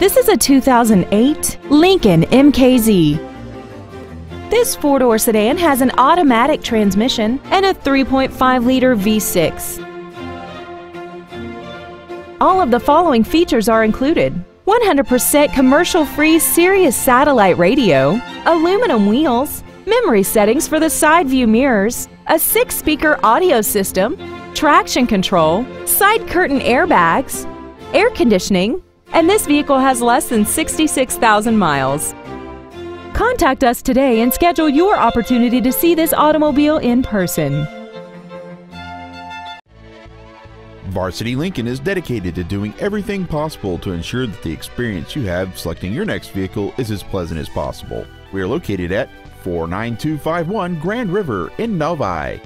This is a 2008 Lincoln MKZ. This four-door sedan has an automatic transmission and a 3.5-liter V6. All of the following features are included: 100% commercial-free Sirius satellite radio, aluminum wheels, memory settings for the side view mirrors, a 6-speaker audio system, traction control, side curtain airbags, air conditioning, and this vehicle has less than 66,000 miles. Contact us today and schedule your opportunity to see this automobile in person. Varsity Lincoln is dedicated to doing everything possible to ensure that the experience you have selecting your next vehicle is as pleasant as possible. We are located at 49251 Grand River in Novi.